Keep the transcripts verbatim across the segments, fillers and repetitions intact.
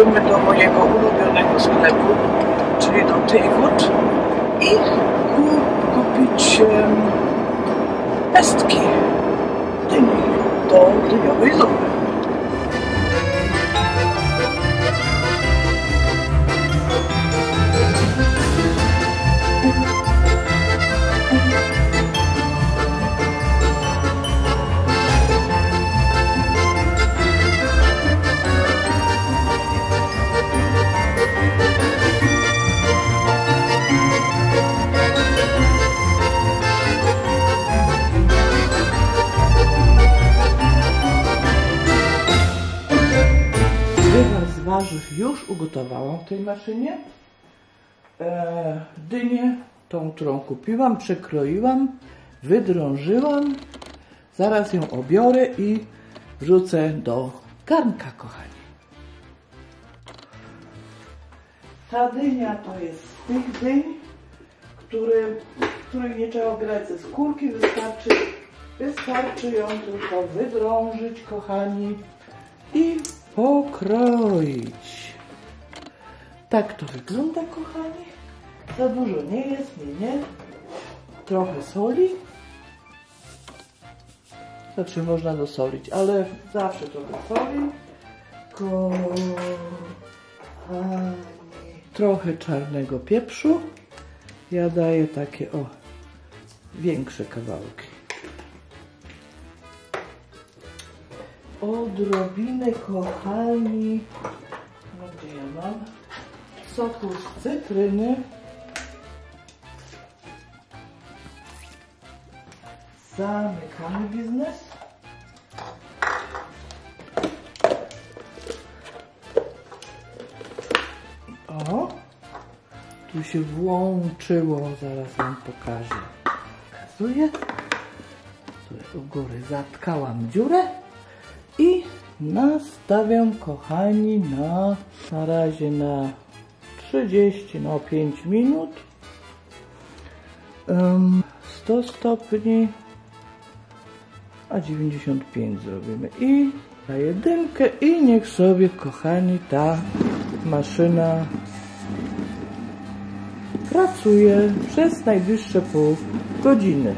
idziemy do mojego ulubionego sklepu, czyli do Teywood, i kupić pestki dyni do dyniowej zupy. Warzyw już ugotowałam w tej maszynie. E, dynię, tą, którą kupiłam, przekroiłam, wydrążyłam. Zaraz ją obiorę i wrzucę do garnka, kochani. Ta dynia to jest z tych dyń, który, których nie trzeba brać ze skórki. Wystarczy, wystarczy ją tylko wydrążyć, kochani, i pokroić. Tak to wygląda, kochani. Za dużo nie jest, nie, nie. Trochę soli. Znaczy można dosolić, ale zawsze trochę soli. Kochani. Trochę czarnego pieprzu. Ja daję takie, o, większe kawałki. Odrobinę, kochani, no gdzie ja mam, soku z cytryny. Zamykamy biznes. O, tu się włączyło, zaraz wam pokażę. Pokazuję. Tu u góry zatkałam dziurę. I nastawiam, kochani, na, na razie na trzydzieści, no pięć minut. Um, sto stopni, a dziewięćdziesiąt pięć zrobimy. I daję dynkę i niech sobie, kochani, ta maszyna pracuje przez najbliższe pół godziny.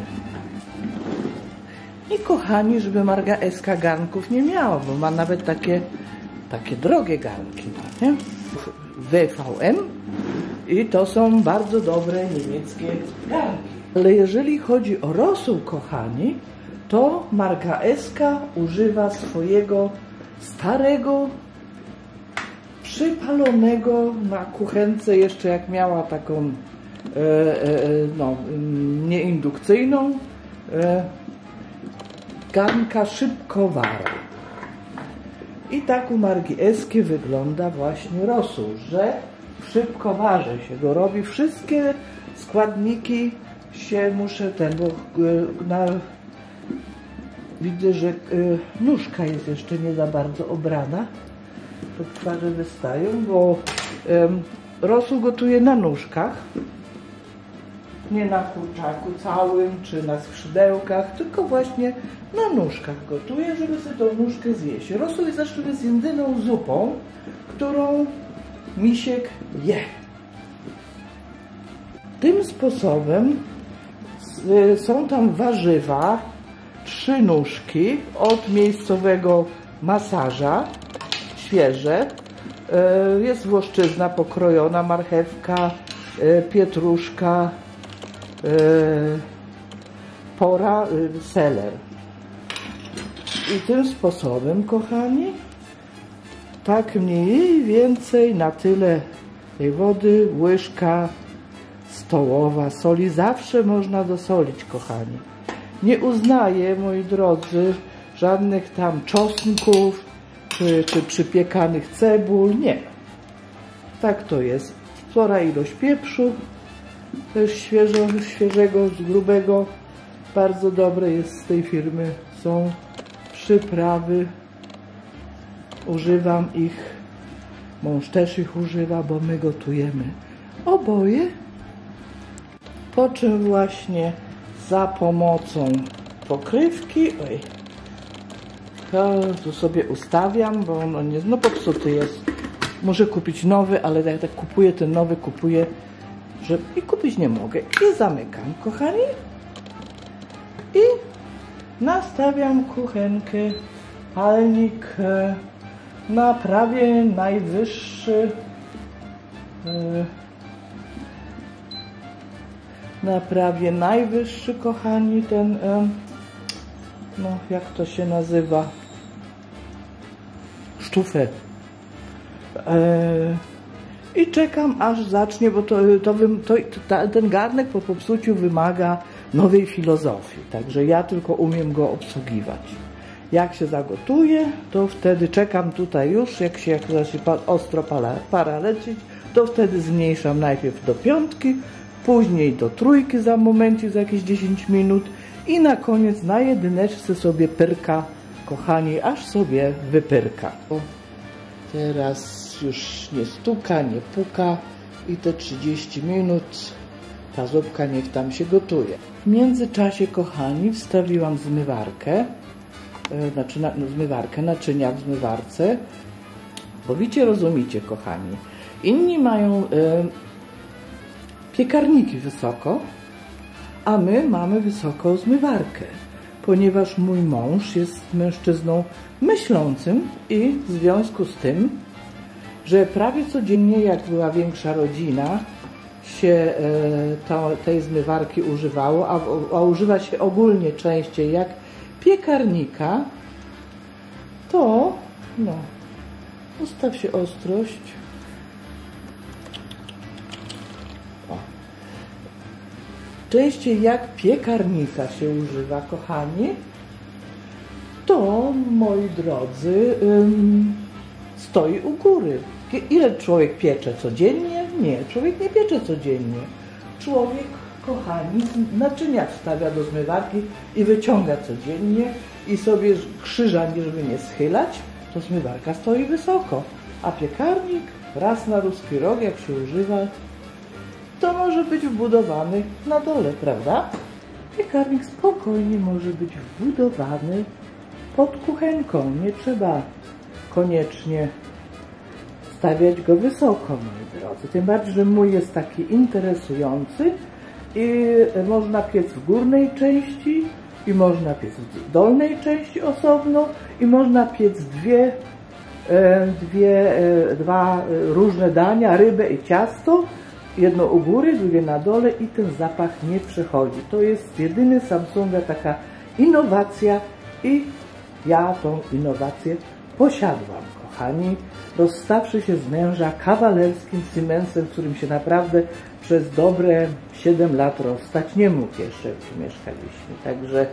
I kochani, żeby Margaeska garnków nie miała, bo ma nawet takie, takie drogie garnki, nie? W V M, i to są bardzo dobre niemieckie garnki. Ale jeżeli chodzi o rosół, kochani, to Margaeska używa swojego starego, przypalonego na kuchence, jeszcze jak miała taką e, e, no, nieindukcyjną, e, garnka szybkowara. I tak u Margaeski wygląda właśnie rosół, że w szybkowarze się go robi. Wszystkie składniki się muszę tego... Na, widzę, że y, nóżka jest jeszcze nie za bardzo obrana. To twarze wystają, bo y, rosół gotuje na nóżkach. Nie na kurczaku całym, czy na skrzydełkach, tylko właśnie na nóżkach gotuję, żeby sobie tą nóżkę zjeść. Rosół jest zresztą jest jedyną zupą, którą Misiek je. Tym sposobem są tam warzywa, trzy nóżki od miejscowego masaża, świeże. Jest włoszczyzna pokrojona, marchewka, pietruszka, pora, seler. I tym sposobem, kochani, tak mniej więcej na tyle tej wody, łyżka stołowa soli. Zawsze można dosolić, kochani. Nie uznaję, moi drodzy, żadnych tam czosnków czy, czy przypiekanych cebul. Nie. Tak to jest. Spora ilość pieprzu. Też świeżo, świeżego, z grubego. Bardzo dobre jest z tej firmy. Są przyprawy. Używam ich. Mąż też ich używa, bo my gotujemy oboje. Po czym właśnie za pomocą pokrywki. Oj. To tu sobie ustawiam, bo ono nie, no popsuty jest. może kupić nowy, ale jak tak kupuję, ten nowy kupuję, że i kupić nie mogę. I zamykam, kochani. I nastawiam kuchenkę, palnik na prawie najwyższy, na prawie najwyższy, kochani, ten, no jak to się nazywa, sztufę. I czekam, aż zacznie, bo to, to, to, to, ten garnek po popsuciu wymaga nowej filozofii, także ja tylko umiem go obsługiwać. Jak się zagotuje, to wtedy czekam tutaj już, jak się, jak się ostro para, para lecić, to wtedy zmniejszam najpierw do piątki, później do trójki za momencie, za jakieś dziesięć minut i na koniec na jedyneczce sobie pyrka, kochani, aż sobie wypyrka. Teraz już nie stuka, nie puka i te trzydzieści minut ta zupka niech tam się gotuje. W międzyczasie, kochani, wstawiłam zmywarkę, znaczy na, no, zmywarkę, naczynia w zmywarce, bo wiecie, rozumiecie, kochani. Inni mają y, piekarniki wysoko, a my mamy wysoką zmywarkę, ponieważ mój mąż jest mężczyzną myślącym i w związku z tym, że prawie codziennie, jak była większa rodzina, się to, tej zmywarki używało, a, a używa się ogólnie częściej jak piekarnika, to no, ustaw się ostrość. O. Częściej jak piekarnika się używa, kochani, to, moi drodzy, ym, stoi u góry. Ile człowiek piecze codziennie? Nie, człowiek nie piecze codziennie. Człowiek, kochani, naczynia wstawia do zmywarki i wyciąga codziennie i sobie krzyża, żeby nie schylać, to zmywarka stoi wysoko. A piekarnik raz na ruski rok, jak się używa, to może być wbudowany na dole, prawda? Piekarnik spokojnie może być wbudowany pod kuchenką. Nie trzeba koniecznie stawiać go wysoko, moi drodzy. Tym bardziej, że mój jest taki interesujący i można piec w górnej części i można piec w dolnej części osobno i można piec dwie, dwie, dwa różne dania, rybę i ciasto. Jedno u góry, drugie na dole i ten zapach nie przechodzi. To jest jedyny Samsunga taka innowacja i ja tą innowację posiadłam, kochani, rozstawszy się z męża kawalerskim Siemensem, którym się naprawdę przez dobre siedem lat rozstać nie mógł jeszcze, jak mieszkaliśmy. Także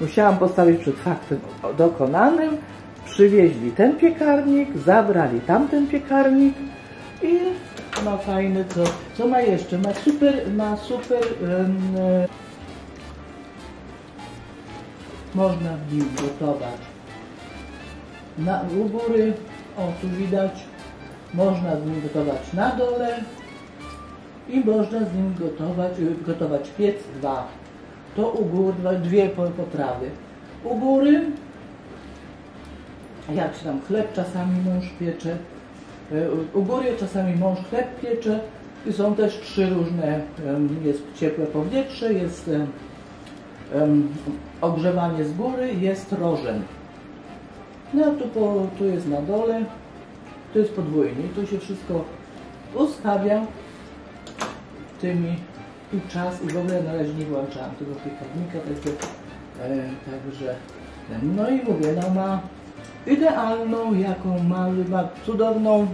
musiałam postawić przed faktem dokonanym. Przywieźli ten piekarnik, zabrali tamten piekarnik i ma fajne co. Co ma jeszcze? Ma super, ma super... Um, można w nim gotować. Na, u góry, o tu widać, można z nim gotować na dole i można z nim gotować, gotować piec dwa. To u góry dwie potrawy. U góry, jak się tam chleb czasami mąż piecze, u góry czasami mąż chleb piecze i są też trzy różne, jest ciepłe powietrze, jest um, ogrzewanie z góry, jest rożen. No a tu, po, tu jest na dole, to jest podwójnie i tu się wszystko ustawia tymi i czas, i w ogóle na razie nie włączałam tego piekarnika, takie, e, także no i mówię, no ma idealną, jaką ma, ma cudowną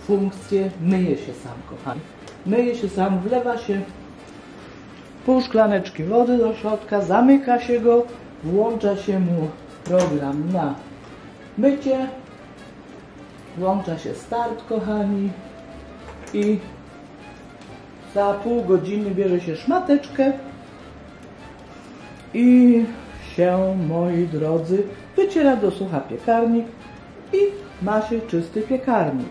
funkcję, myje się sam, kochani, myje się sam, wlewa się pół szklaneczki wody do środka, zamyka się go, włącza się mu program na mycie, włącza się start, kochani, i za pół godziny bierze się szmateczkę i się, moi drodzy, wyciera do sucha piekarnik i ma się czysty piekarnik.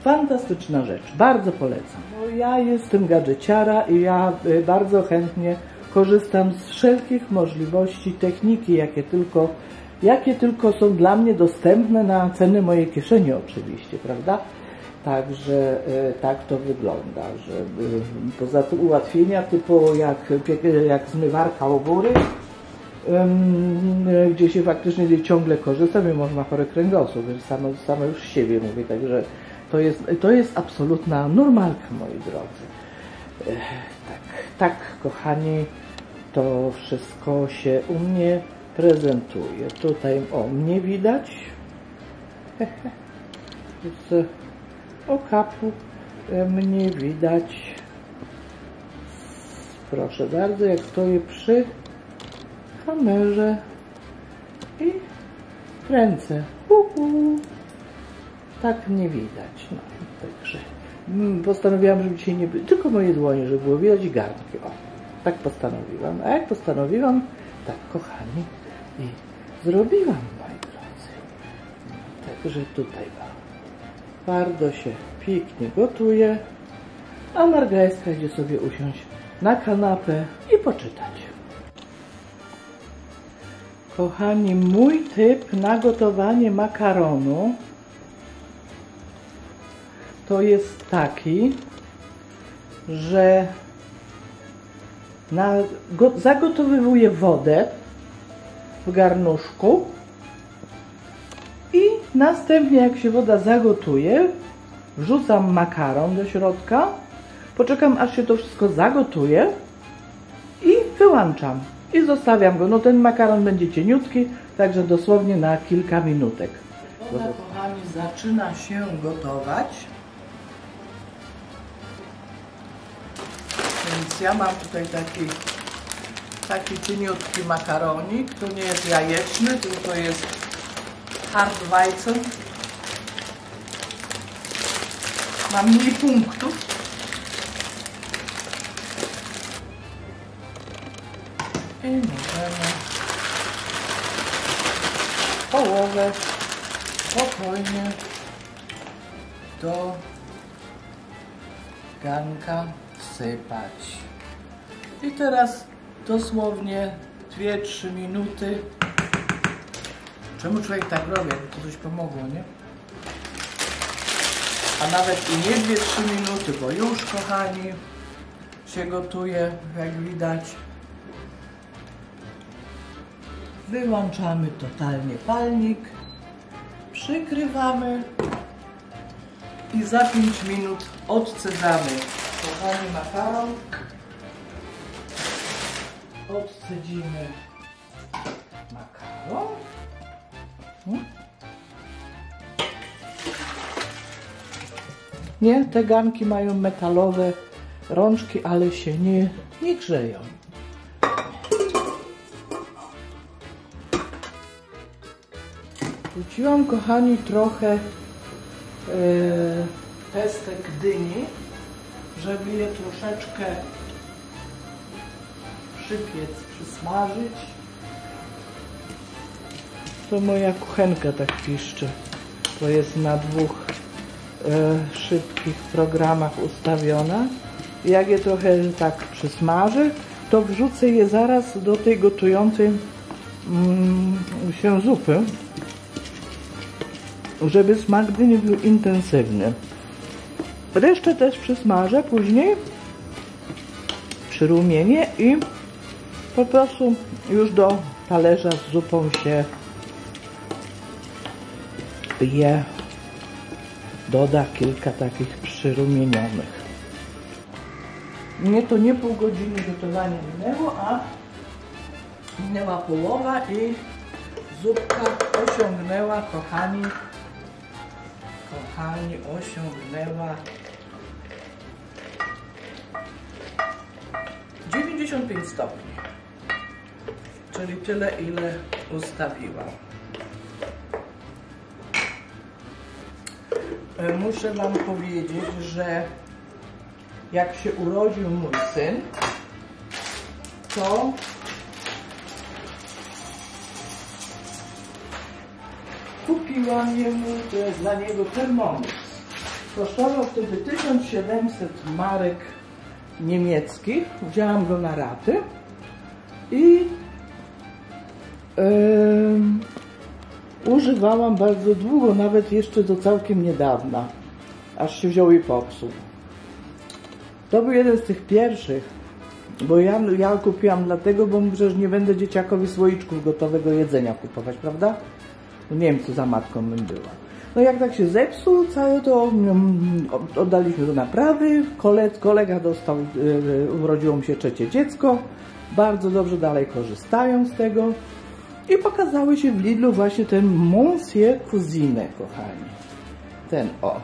Fantastyczna rzecz, bardzo polecam. Bo ja jestem gadżeciara i ja bardzo chętnie korzystam z wszelkich możliwości techniki, jakie tylko jakie tylko są dla mnie dostępne na ceny mojej kieszeni oczywiście, prawda? Także tak to wygląda, że poza tym ułatwienia typu jak, jak zmywarka obury, gdzie się faktycznie ciągle korzysta, mimo że ma chory kręgosłup, sama, sama już z siebie mówię, także to jest, to jest absolutna normalka, moi drodzy. Tak, tak, kochani, to wszystko się u mnie prezentuje. Tutaj o mnie widać. Z okapu mnie widać. Proszę bardzo, jak stoję przy kamerze i kręcę. Uhu. Tak nie widać. No, także postanowiłam, żeby dzisiaj nie było tylko moje dłonie, żeby było widać i garnki. O, tak postanowiłam. A jak postanowiłam, tak, kochani, i zrobiłam, moi drodzy. Także tutaj bardzo się pięknie gotuje, a Margaeska idzie sobie usiąść na kanapę i poczytać. Kochani, mój typ na gotowanie makaronu to jest taki, że na, go, zagotowywuję wodę w garnuszku i następnie, jak się woda zagotuje, wrzucam makaron do środka, poczekam, aż się to wszystko zagotuje i wyłączam. I zostawiam go. No ten makaron będzie cieniutki, także dosłownie na kilka minutek. Woda, kochani, zaczyna się gotować. Więc ja mam tutaj taki, taki cieniutki makaronik. To nie jest jajeczny, tylko jest Hartweizen. Mam mniej punktów. I możemy połowę spokojnie do garnka wsypać. I teraz dosłownie dwie trzy minuty. Czemu człowiek tak robi? Jakby to coś pomogło, nie? A nawet i nie dwie trzy minuty, bo już, kochani, się gotuje, jak widać. Wyłączamy totalnie palnik, przykrywamy i za pięć minut odcedzamy. Kochani, makaron odcedzimy. Makaron nie, te garnki mają metalowe rączki, ale się nie, nie grzeją. Wrzuciłam, kochani, trochę yy, pestek dyni, żeby je troszeczkę przypiec, przysmażyć. To moja kuchenka tak piszczy. To jest na dwóch yy, szybkich programach ustawiona. Jak je trochę tak przysmażę, to wrzucę je zaraz do tej gotującej yy, się zupy, żeby smak dyni był intensywny. Resztę też przysmażę później przy rumienie i po prostu już do talerza z zupą się je doda kilka takich przyrumienionych. Mnie to nie pół godziny gotowania minęło, a minęła połowa i zupka osiągnęła, kochani, Kochani, osiągnęła dziewięćdziesiąt pięć stopni, czyli tyle, ile ustawiłam. Muszę wam powiedzieć, że jak się urodził mój syn, to kupiłam jemu dla niego Thermomix. Kosztował wtedy tysiąc siedemset marek niemieckich. Wzięłam go na raty i yy, używałam bardzo długo, nawet jeszcze do całkiem niedawna, aż się wziął i popsuł. To był jeden z tych pierwszych, bo ja, ja kupiłam dlatego, bo mówię, że nie będę dzieciakowi słoiczków gotowego jedzenia kupować, prawda? Nie wiem, co za matką bym była. No jak tak się zepsuł całe, to um, oddaliśmy do naprawy. Koleg, kolega dostał, yy, urodziło mu się trzecie dziecko. Bardzo dobrze dalej korzystają z tego. I pokazały się w Lidlu właśnie ten Monsieur Cuisine, kochani. Ten o.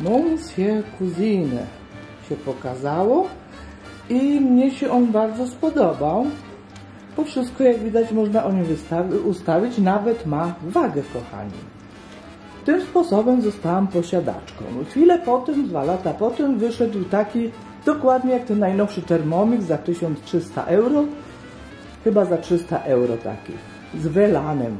Monsieur Cuisine się pokazało. I mnie się on bardzo spodobał. Bo wszystko, jak widać, można o nim ustawić. Nawet ma wagę, kochani. Tym sposobem zostałam posiadaczką. Chwilę potem, dwa lata potem, wyszedł taki dokładnie jak ten najnowszy Thermomix za tysiąc trzysta euro. Chyba za trzysta euro taki. Z welanem.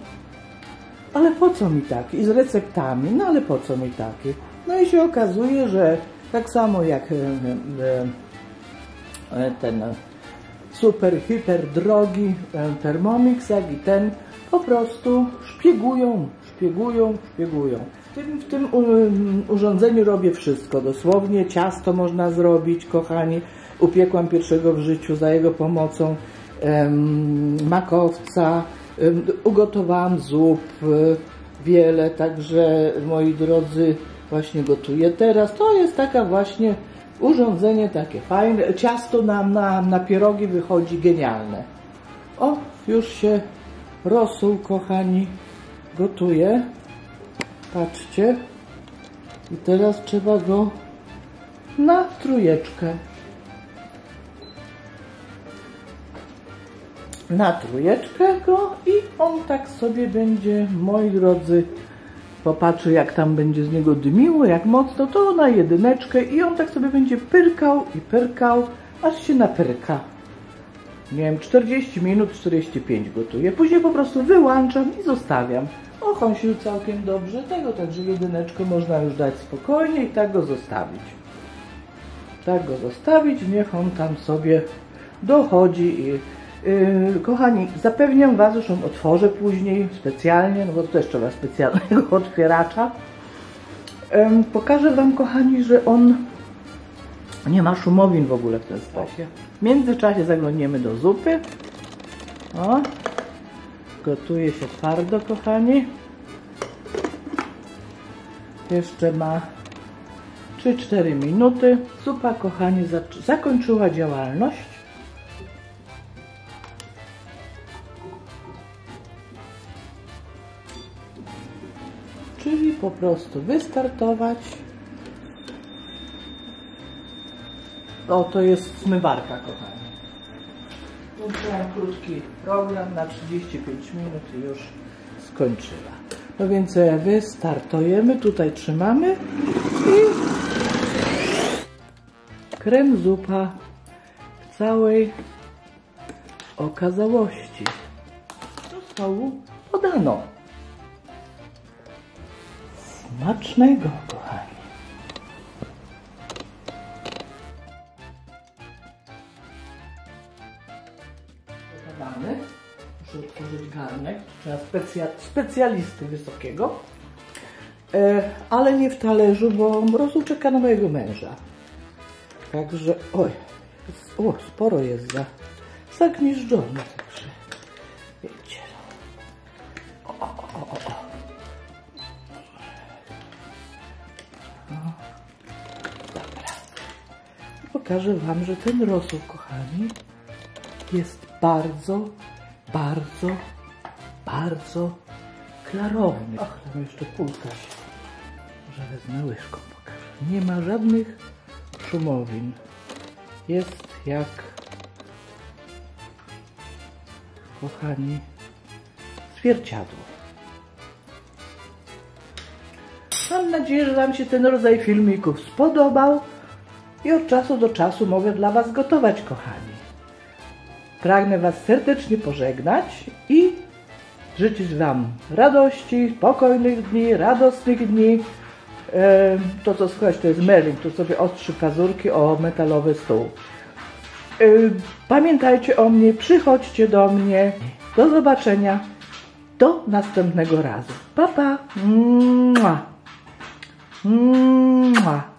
Ale po co mi taki? I z receptami. No ale po co mi taki? No i się okazuje, że tak samo jak ten super, hiper drogi Thermomix, jak i ten, po prostu szpiegują, szpiegują, szpiegują. W tym, w tym urządzeniu robię wszystko, dosłownie ciasto można zrobić, kochani. Upiekłam pierwszego w życiu za jego pomocą em, makowca, em, ugotowałam zup em, wiele, także moi drodzy, właśnie gotuję teraz. To jest taka właśnie urządzenie takie fajne, ciasto na, na, na pierogi wychodzi genialne. O, już się rosół, kochani, gotuje. Patrzcie. I teraz trzeba go na trójeczkę. Na trójeczkę go i on tak sobie będzie, moi drodzy, popatrzy jak tam będzie z niego dymiło, jak mocno, to na jedyneczkę i on tak sobie będzie pyrkał i pyrkał, aż się napyrka. Nie wiem, czterdzieści minut, czterdzieści pięć gotuję. Później po prostu wyłączam i zostawiam. On się całkiem dobrze tego, także jedyneczkę można już dać spokojnie i tak go zostawić. Tak go zostawić, niech on tam sobie dochodzi i Yy, kochani, zapewniam Was, zresztą otworzę później specjalnie, no bo to też trzeba specjalnego otwieracza. Yy, pokażę Wam, kochani, że on nie ma szumowin w ogóle w ten sposób. W międzyczasie zaglądniemy do zupy. O, gotuje się twardo, kochani. Jeszcze ma trzy cztery minuty. Zupa, kochani, zakończyła działalność. Czyli po prostu wystartować. O, to jest zmywarka, kochani. Włączyłam krótki program na trzydzieści pięć minut i już skończyła. No więc wystartujemy, tutaj trzymamy i krem zupa w całej okazałości do stołu podano. Smacznego, kochani. Dodamy. Muszę otworzyć garnek. Trzeba specja specjalisty wysokiego. E, ale nie w talerzu, bo mrozu czeka na mojego męża. Także, oj, o, sporo jest za, zagnieżdżone. Także, wiecie. O, o, o, o, o. Pokażę Wam, że ten rosół, kochani, jest bardzo, bardzo, bardzo klarowny. Ach, tam jeszcze kulka się, że wezmę łyżką, pokażę. Nie ma żadnych szumowin. Jest jak, kochani, zwierciadło. Mam nadzieję, że Wam się ten rodzaj filmików spodobał. I od czasu do czasu mogę dla Was gotować, kochani. Pragnę Was serdecznie pożegnać i życzyć Wam radości, spokojnych dni, radosnych dni. To, co słychać, to jest Meryl, tu sobie ostrzy pazurki o metalowy stół. Pamiętajcie o mnie, przychodźcie do mnie. Do zobaczenia. do następnego razu. Pa, pa! Mua. Mua.